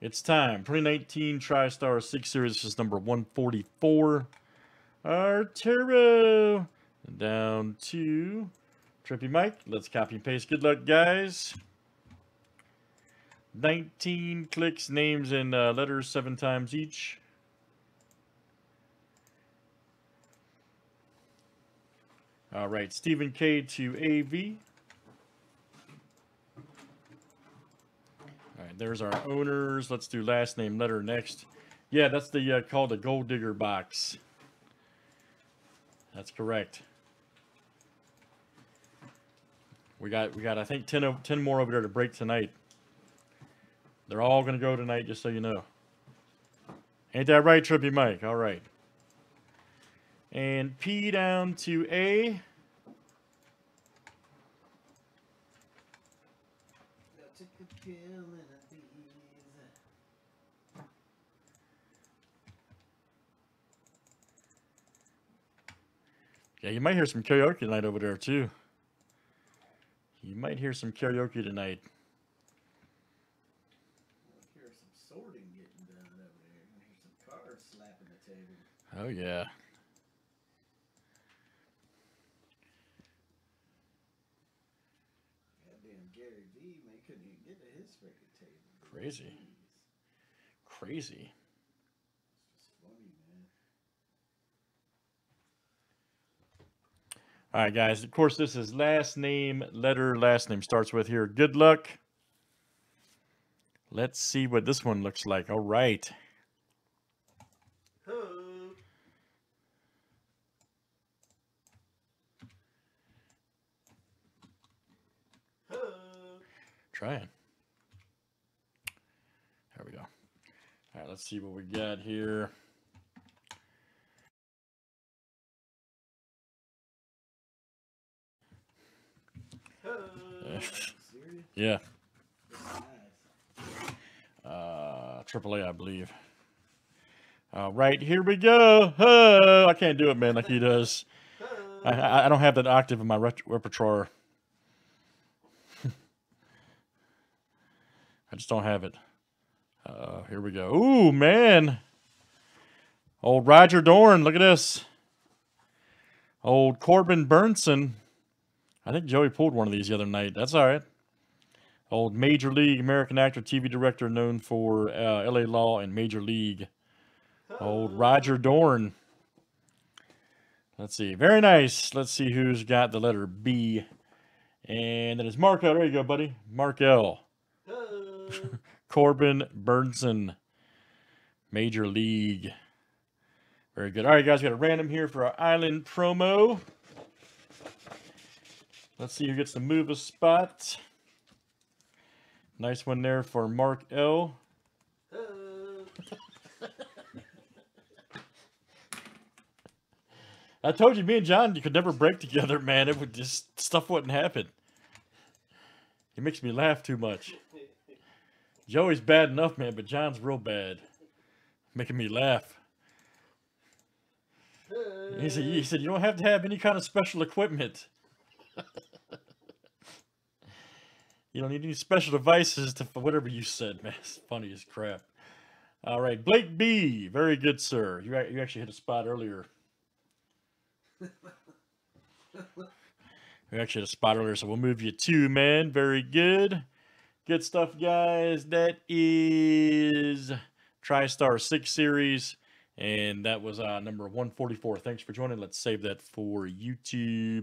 It's time. 2019 TriStar 6 Series. This is number 144. Artero. Down to Trippy Mike. Let's copy and paste. Good luck, guys. 19 clicks, names, and letters 7 times each. All right, Stephen K to AV. All right, there's our owners. Let's do last name, letter next. Yeah, that's the called the Gold Digger box. That's correct. We got I think 10 more over there to break tonight. They're all gonna go tonight, just so you know. Ain't that right, Trippy Mike? All right. And P down to A. Yeah, you might hear some karaoke tonight over there too. You might hear some karaoke tonight. I hear some sorting getting done over there. I hear some cars slapping the table. Oh yeah. Gary V, man, couldn't even get to his freaking table. Crazy. Jeez. Crazy. It's just funny, man. All right, guys. Of course, this is last name, letter, last name starts with here. Good luck. Let's see what this one looks like. All right. Trying. There we go. All right, let's see what we got here. Yeah. AAA, I believe. All right, here we go. Oh, I can't do it, man, like he does. I don't have that octave in my repertoire. I just don't have it. Here we go. Ooh, man. Old Roger Dorn. Look at this. Old Corbin Bernsen. I think Joey pulled one of these the other night. That's all right. Old Major League American actor, TV director, known for LA Law and Major League. Old Roger Dorn. Let's see. Very nice. Let's see who's got the letter B. And that is Mark L. There you go, buddy. Mark L. Corbin Bernsen, Major League. Very good. All right, guys, we got a random here for our island promo. Let's see who gets to move a spot. Nice one there for Mark L. I told you, me and John, you could never break together, man. It would just, stuff wouldn't happen. He makes me laugh too much. Joey's bad enough, man, but John's real bad. Making me laugh. He said, you don't have to have any kind of special equipment. You don't need any special devices to whatever you said, man. It's funny as crap. All right, Blake B. Very good, sir. You actually hit a spot earlier. You actually hit a spot earlier, so we'll move you two, man. Very good. Good stuff, guys. That is TriStar 6 Series, and that was number 144. Thanks for joining. Let's save that for YouTube.